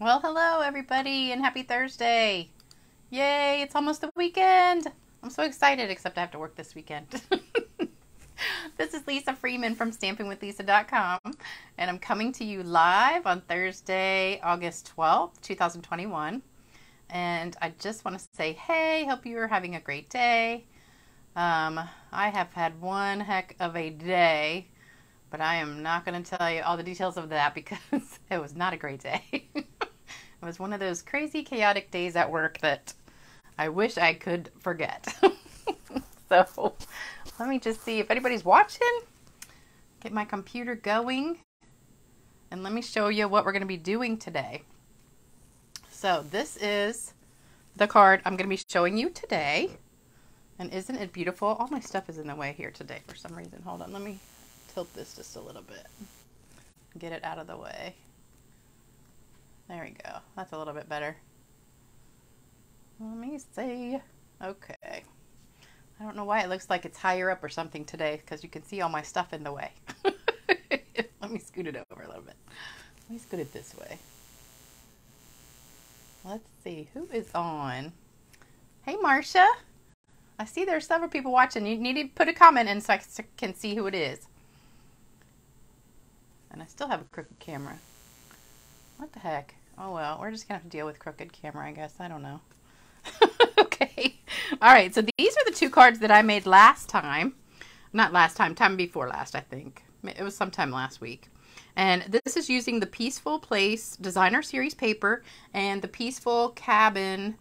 Well, hello everybody and happy Thursday. Yay, it's almost the weekend. I'm so excited, except I have to work this weekend. This is Lisa Freeman from stampingwithlisa.com, and I'm coming to you live on Thursday, August 12th, 2021. And I just want to say, hey, hope you're having a great day. I have had one heck of a day, but I am not going to tell you all the details of that because it was not a great day. It was one of those crazy, chaotic days at work that I wish I could forget. So let me just see if anybody's watching. Get my computer going. And let me show you what we're going to be doing today. So this is the card I'm going to be showing you today. And isn't it beautiful? All my stuff is in the way here today for some reason. Hold on. Let me tilt this just a little bit. Get it out of the way. There we go. That's a little bit better. Let me see. Okay. I don't know why it looks like it's higher up or something today because you can see all my stuff in the way. Let me scoot it over a little bit. Let me scoot it this way. Let's see. Who is on? Hey, Marcia. I see there's several people watching. You need to put a comment in so I can see who it is. And I still have a crooked camera. What the heck? Oh, well, we're just going to have to deal with crooked camera, I guess. I don't know. Okay. All right. So these are the two cards that I made last time. Not last time. Time before last, I think. It was sometime last week. And this is using the Peaceful Place Designer Series Paper and the Peaceful Cabin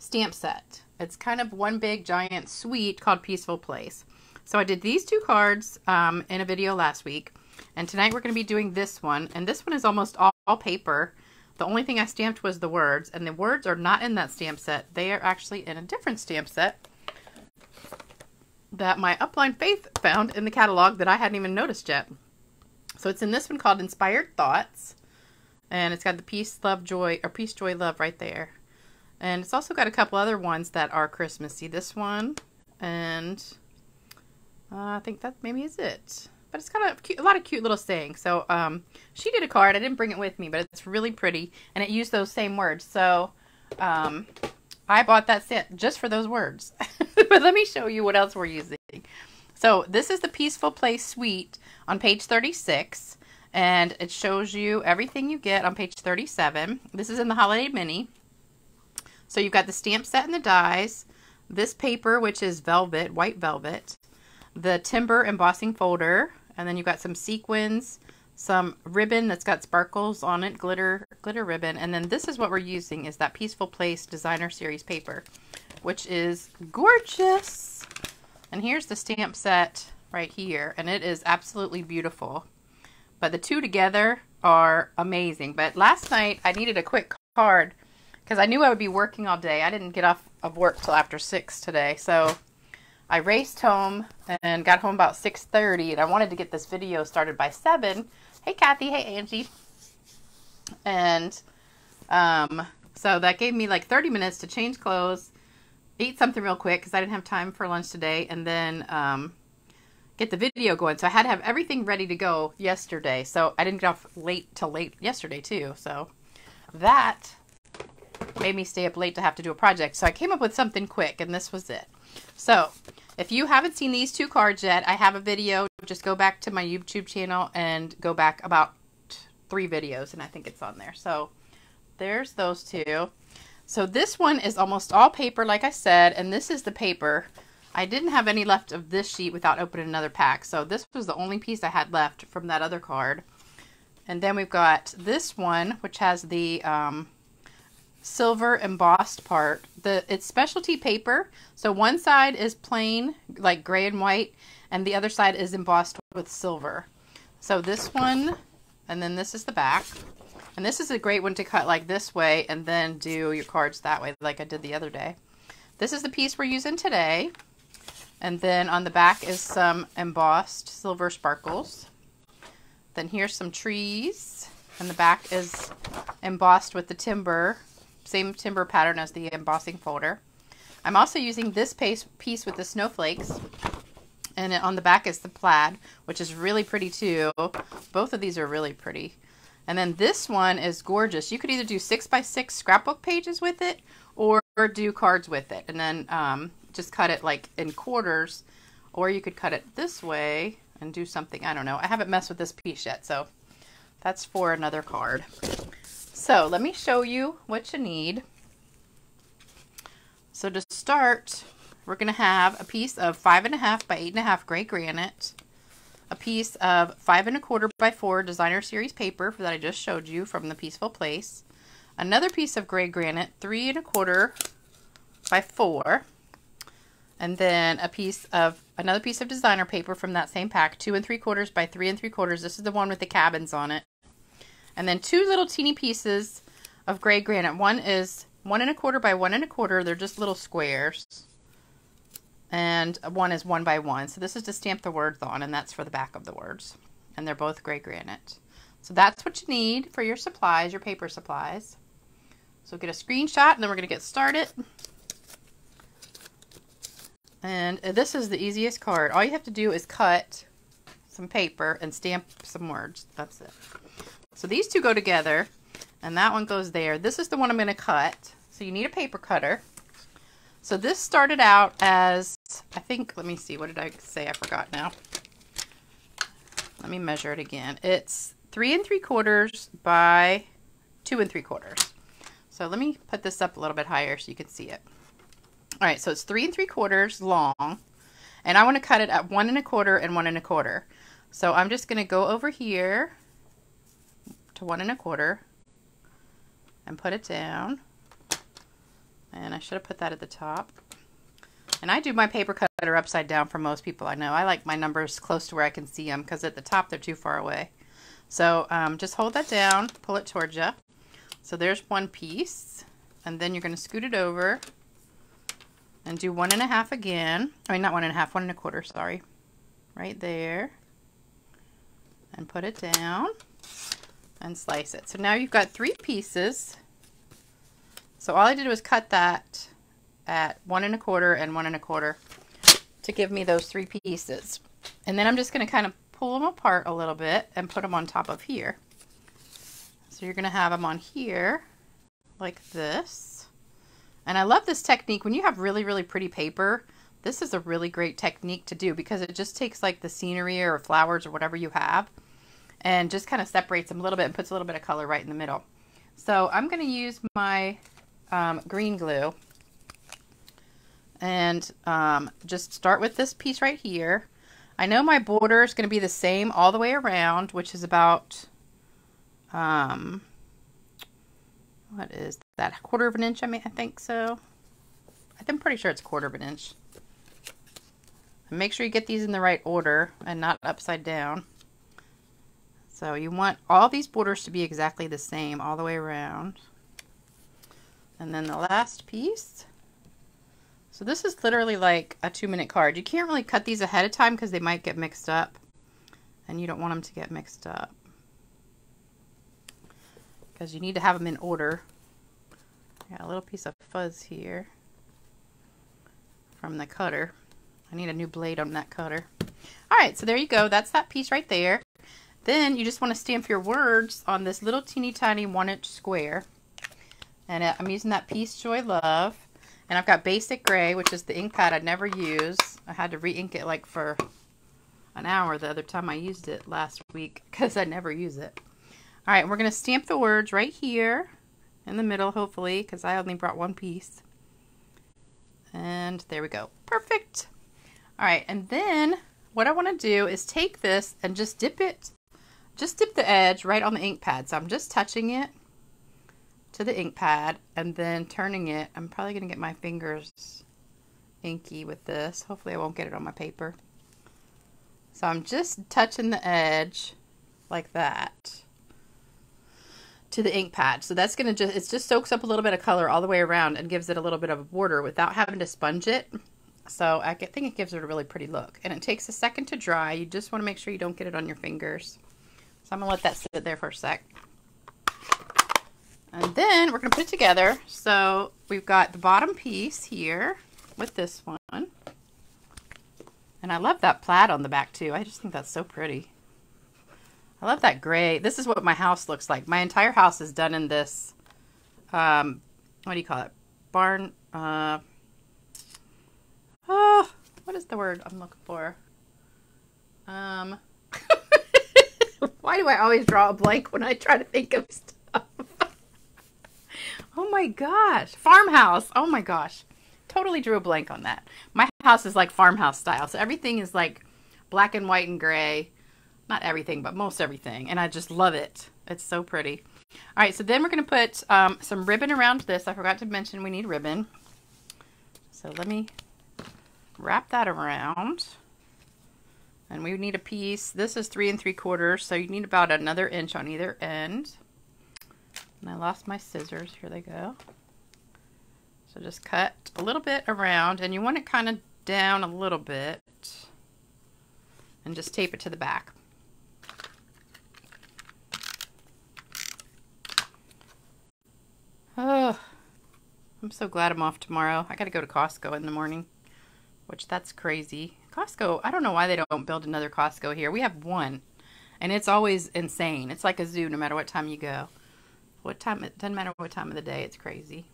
Stamp Set. It's kind of one big giant suite called Peaceful Place. So I did these two cards in a video last week. And tonight we're going to be doing this one. And this one is almost all paper. The only thing I stamped was the words, and the words are not in that stamp set. They are actually in a different stamp set that my upline Faith found in the catalog that I hadn't even noticed yet. So it's in this one called Inspired Thoughts, and it's got the peace, love, joy, or peace, joy, love right there. And it's also got a couple other ones that are Christmassy. This one, and I think that maybe is it. But it's got a lot of cute little sayings. So she did a card. I didn't bring it with me, but it's really pretty. And it used those same words. So I bought that set just for those words. But let me show you what else we're using. So this is the Peaceful Place Suite on page 36. And it shows you everything you get on page 37. This is in the Holiday Mini. So you've got the stamp set and the dies. This paper, which is velvet, white velvet. The timber embossing folder. And then you've got some sequins, some ribbon that's got sparkles on it, glitter ribbon. And then this is what we're using is that Peaceful Place Designer Series paper, which is gorgeous. And here's the stamp set right here. And it is absolutely beautiful. But the two together are amazing. But last night I needed a quick card because I knew I would be working all day. I didn't get off of work till after 6 today. So I raced home and got home about 6:30, and I wanted to get this video started by 7. Hey, Kathy. Hey, Angie. And so that gave me like 30 minutes to change clothes, eat something real quick because I didn't have time for lunch today, and then get the video going. So I had to have everything ready to go yesterday. So I didn't get off late yesterday too. So that made me stay up late to have to do a project. So I came up with something quick, and this was it. So if you haven't seen these two cards yet, I have a video. Just go back to my YouTube channel and go back about 3 videos, and I think it's on there. So there's those two. So this one is almost all paper, like I said, and this is the paper. I didn't have any left of this sheet without opening another pack. So this was the only piece I had left from that other card. And then we've got this one, which has the silver embossed part. It's specialty paper, so one side is plain like gray and white, and the other side is embossed with silver. So this one, and then this is the back, and this is a great one to cut like this way and then do your cards that way like I did the other day. This is the piece we're using today, and then on the back is some embossed silver sparkles. Then here's some trees, and the back is embossed with the timber. Same timber pattern as the embossing folder. I'm also using this piece with the snowflakes, and on the back is the plaid, which is really pretty too. Both of these are really pretty. And then this one is gorgeous. You could either do 6x6 scrapbook pages with it or do cards with it. And then just cut it like in quarters, or you could cut it this way and do something. I don't know. I haven't messed with this piece yet, so that's for another card. So let me show you what you need. So to start, we're going to have a piece of 5.5 by 8.5 gray granite, a piece of 5.25 by 4 designer series paper that I just showed you from the Peaceful Place, another piece of gray granite 3.25 by 4, and then a piece of another piece of designer paper from that same pack, 2.75 by 3.75. This is the one with the cabins on it. And then two little teeny pieces of gray granite. One is 1.25 by 1.25. They're just little squares. And one is 1 by 1. So this is to stamp the words on, and that's for the back of the words. And they're both gray granite. So that's what you need for your supplies, your paper supplies. So get a screenshot, and then we're going to get started. And this is the easiest card. All you have to do is cut some paper and stamp some words. That's it. So these two go together, and that one goes there. This is the one I'm going to cut. So you need a paper cutter. So this started out as, I think, let me see, what did I say? I forgot now. Let me measure it again. It's 3.75 by 2.75. So let me put this up a little bit higher so you can see it. All right, so it's 3.75 long, and I want to cut it at 1.25 and 1.25. So I'm just going to go over here to 1.25 and put it down. And I should have put that at the top. And I do my paper cutter upside down for most people I know. I like my numbers close to where I can see them, because at the top they're too far away. So just hold that down, pull it towards you. So there's one piece, and then you're going to scoot it over and do 1.5 again. I mean, not 1.5, 1.25, sorry. Right there. And put it down and slice it. So now you've got three pieces. So all I did was cut that at 1.25 and 1.25 to give me those three pieces. And then I'm just going to kind of pull them apart a little bit and put them on top of here. So you're going to have them on here like this. And I love this technique. When you have really, really pretty paper, this is a really great technique to do, because it just takes like the scenery or flowers or whatever you have and just kind of separates them a little bit and puts a little bit of color right in the middle. So I'm going to use my green glue and just start with this piece right here. I know my border is going to be the same all the way around, which is about what is that, a 1/4 of an inch? I think so. I'm pretty sure it's 1/4 of an inch. And make sure you get these in the right order and not upside down. So you want all these borders to be exactly the same all the way around. And then the last piece. So this is literally like a 2-minute card. You can't really cut these ahead of time because they might get mixed up, and you don't want them to get mixed up because you need to have them in order. I got a little piece of fuzz here from the cutter. I need a new blade on that cutter. All right, so there you go. That's that piece right there. Then you just want to stamp your words on this little teeny tiny 1-inch square. And I'm using that Peace, Joy, Love. And I've got Basic Gray, which is the ink pad I never use. I had to re-ink it like for an hour the other time I used it last week, because I never use it. All right, we're going to stamp the words right here in the middle, hopefully, because I only brought one piece. And there we go. Perfect. All right, and then what I want to do is take this and just dip it. Just dip the edge right on the ink pad. So I'm just touching it to the ink pad and then turning it. I'm probably going to get my fingers inky with this. Hopefully I won't get it on my paper. So I'm just touching the edge like that to the ink pad. So that's going to just, it just soaks up a little bit of color all the way around and gives it a little bit of a border without having to sponge it. So I think it gives it a really pretty look. And it takes a second to dry. You just want to make sure you don't get it on your fingers. So I'm going to let that sit there for a sec. And then we're going to put it together. So we've got the bottom piece here with this one. And I love that plaid on the back too. I just think that's so pretty. I love that gray. This is what my house looks like. My entire house is done in this, what do you call it? Barn, oh, what is the word I'm looking for? Why do I always draw a blank when I try to think of stuff? Oh my gosh, farmhouse. Oh my gosh, totally drew a blank on that. My house is like farmhouse style. So everything is like black and white and gray. Not everything, but most everything. And I just love it. It's so pretty. All right, so then we're going to put some ribbon around this. I forgot to mention we need ribbon. So let me wrap that around. And we need a piece. This is 3 3/4, so you need about another inch on either end. And I lost my scissors. Here they go. So just cut a little bit around, and you want it kind of down a little bit. And just tape it to the back. Oh, I'm so glad I'm off tomorrow. I got to go to Costco in the morning, which that's crazy. Costco, I don't know why they don't build another Costco here. We have one, and it's always insane. It's like a zoo no matter what time you go. What time, it doesn't matter what time of the day, it's crazy.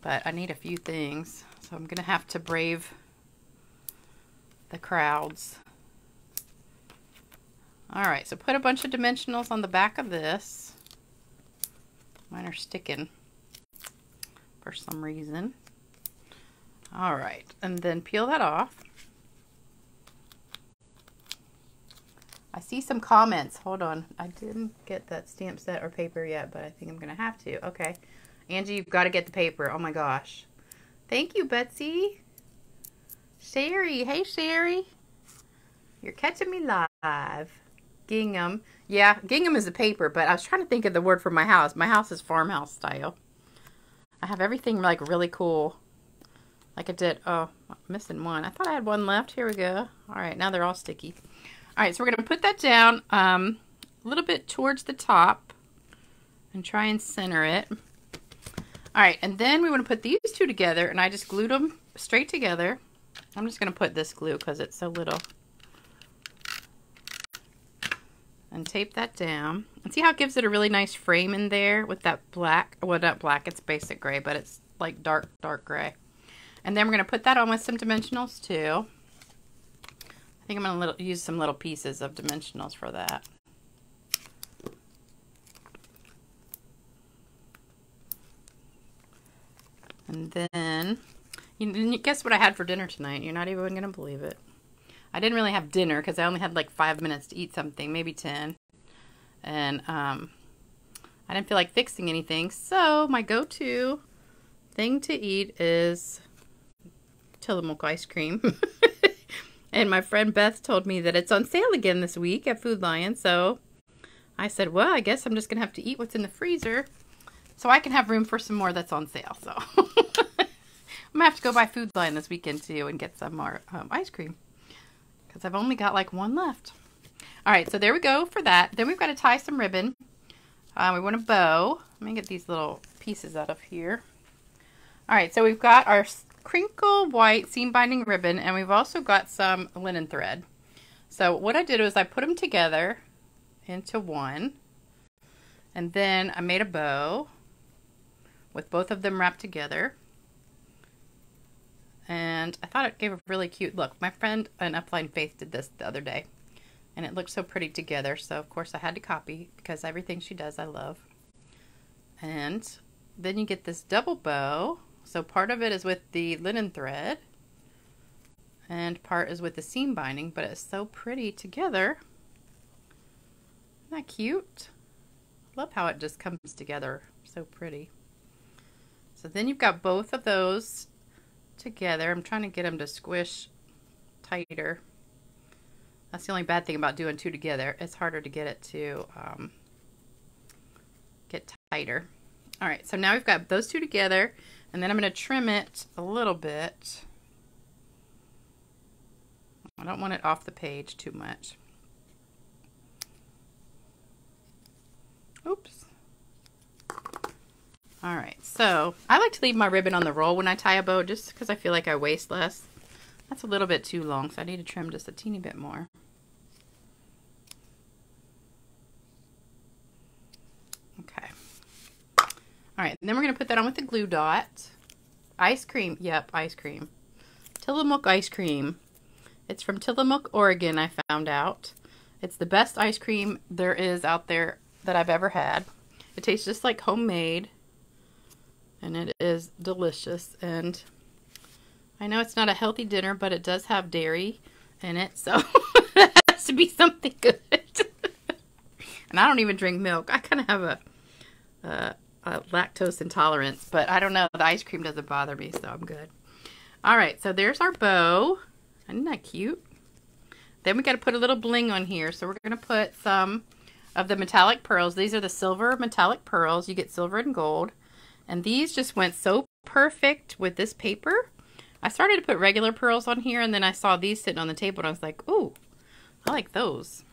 But I need a few things, so I'm going to have to brave the crowds. All right, so put a bunch of dimensionals on the back of this. Mine are sticking for some reason. All right, and then peel that off. I see some comments. Hold on. I didn't get that stamp set or paper yet, but I think I'm going to have to. Okay. Angie, you've got to get the paper. Oh, my gosh. Thank you, Betsy. Sherry. Hey, Sherry. You're catching me live. Gingham. Yeah, gingham is a paper, but I was trying to think of the word for my house. My house is farmhouse style. I have everything like really cool. Like I did. Oh, I'm missing one. I thought I had one left. Here we go. All right, now they're all sticky. All right, so we're going to put that down a little bit towards the top and try and center it. All right, and then we want to put these two together, and I just glued them straight together. I'm just going to put this glue because it's so little. And tape that down. And see how it gives it a really nice frame in there with that black, well, not black, it's basic gray, but it's like dark, dark gray. And then we're going to put that on with some dimensionals too. I think I'm going to use some little pieces of dimensionals for that. And then, you guess what I had for dinner tonight? You're not even going to believe it. I didn't really have dinner because I only had like 5 minutes to eat something, maybe 10. And I didn't feel like fixing anything. So my go-to thing to eat is Tillamook ice cream. And my friend Beth told me that it's on sale again this week at Food Lion. So I said, well, I guess I'm just going to have to eat what's in the freezer so I can have room for some more that's on sale. So I'm going to have to go buy Food Lion this weekend too and get some more ice cream. Because I've only got like one left. All right, so there we go for that. Then we've got to tie some ribbon. We want a bow. Let me get these little pieces out of here. All right, so we've got our crinkle white seam binding ribbon, and we've also got some linen thread. So what I did was I put them together into one, and then I made a bow with both of them wrapped together. And I thought it gave a really cute look. My friend and upline Faith did this the other day, and it looked so pretty together. So of course I had to copy because everything she does I love. And then you get this double bow. So part of it is with the linen thread, and part is with the seam binding. But it's so pretty together. Isn't that cute? I love how it just comes together. So pretty. So then you've got both of those together. I'm trying to get them to squish tighter. That's the only bad thing about doing two together. It's harder to get it to get tighter. All right, so now we've got those two together, and then I'm going to trim it a little bit. I don't want it off the page too much. Oops. All right, so I like to leave my ribbon on the roll when I tie a bow just because I feel like I waste less. That's a little bit too long, so I need to trim just a teeny bit more. All right, and then we're going to put that on with the glue dot. Ice cream. Yep, ice cream. Tillamook ice cream. It's from Tillamook, Oregon, I found out. It's the best ice cream there is out there that I've ever had. It tastes just like homemade, and it is delicious. And I know it's not a healthy dinner, but it does have dairy in it, so it has to be something good. And I don't even drink milk. I kind of have a lactose intolerance, but I don't know. The ice cream doesn't bother me, so I'm good. All right, so there's our bow. Isn't that cute? Then we got to put a little bling on here, so we're going to put some of the metallic pearls. These are the silver metallic pearls. You get silver and gold, and these just went so perfect with this paper. I started to put regular pearls on here, and then I saw these sitting on the table, and I was like, ooh, I like those.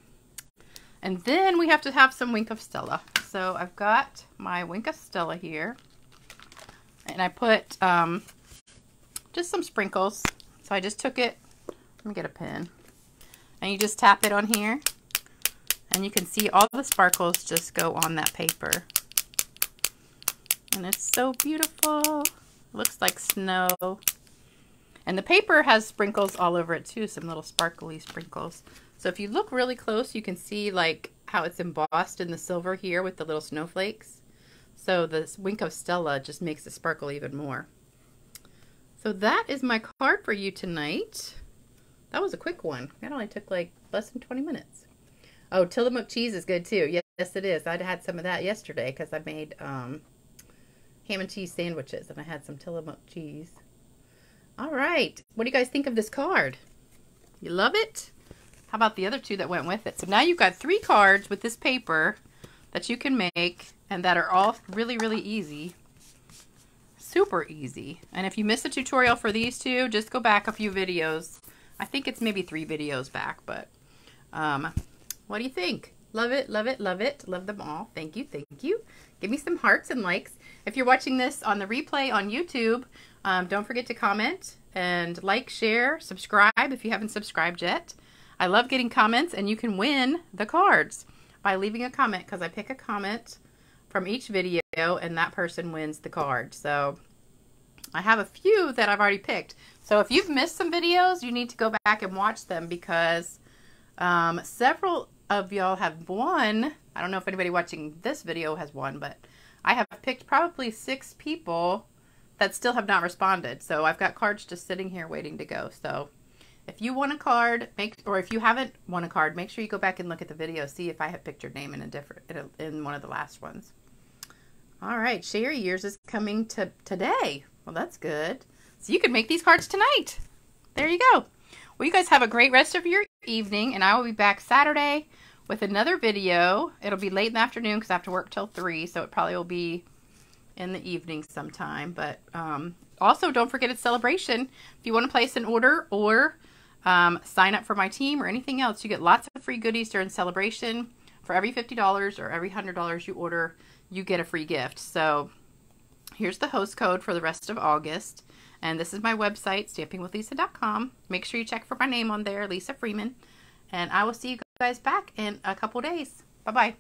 And then we have to have some Wink of Stella. So I've got my Wink of Stella here, and I put just some sprinkles. So I just took it. Let me get a pen. And you just tap it on here, and you can see all the sparkles just go on that paper. And it's so beautiful. It looks like snow. And the paper has sprinkles all over it too, some little sparkly sprinkles. So if you look really close, you can see like how it's embossed in the silver here with the little snowflakes. So this Wink of Stella just makes the sparkle even more. So that is my card for you tonight. That was a quick one. That only took like less than 20 minutes. Oh, Tillamook cheese is good too. Yes, it is. I had some of that yesterday because I made ham and cheese sandwiches, and I had some Tillamook cheese. All right, what do you guys think of this card? You love it? How about the other two that went with it? So now you've got 3 cards with this paper that you can make, and that are all really, really easy. Super easy. And if you missed a tutorial for these two, just go back a few videos. I think it's maybe 3 videos back, but what do you think? Love it, love it, love it. Love them all. Thank you, thank you. Give me some hearts and likes. If you're watching this on the replay on YouTube, don't forget to comment and like, share, subscribe if you haven't subscribed yet. I love getting comments, and you can win the cards by leaving a comment, because I pick a comment from each video and that person wins the card. So I have a few that I've already picked. So if you've missed some videos, you need to go back and watch them, because several of y'all have won. I don't know if anybody watching this video has won, but I have picked probably 6 people that still have not responded. So I've got cards just sitting here waiting to go. So if you want a card, or if you haven't won a card, make sure you go back and look at the video, see if I have picked your name in a different, in one of the last ones. All right, Sherry, yours is coming to today. Well, that's good. So you can make these cards tonight. There you go. Well, you guys have a great rest of your evening, and I will be back Saturday with another video. It'll be late in the afternoon because I have to work till 3, so it probably will be in the evening sometime. But also, don't forget, it's Celebration. If you want to place an order or sign up for my team or anything else, you get lots of free goodies during Celebration. For every $50 or every $100 you order, you get a free gift. So here's the host code for the rest of August, and this is my website, stampingwithlisa.com. Make sure you check for my name on there, Lisa Freeman, and I will see you guys back in a couple days. Bye bye.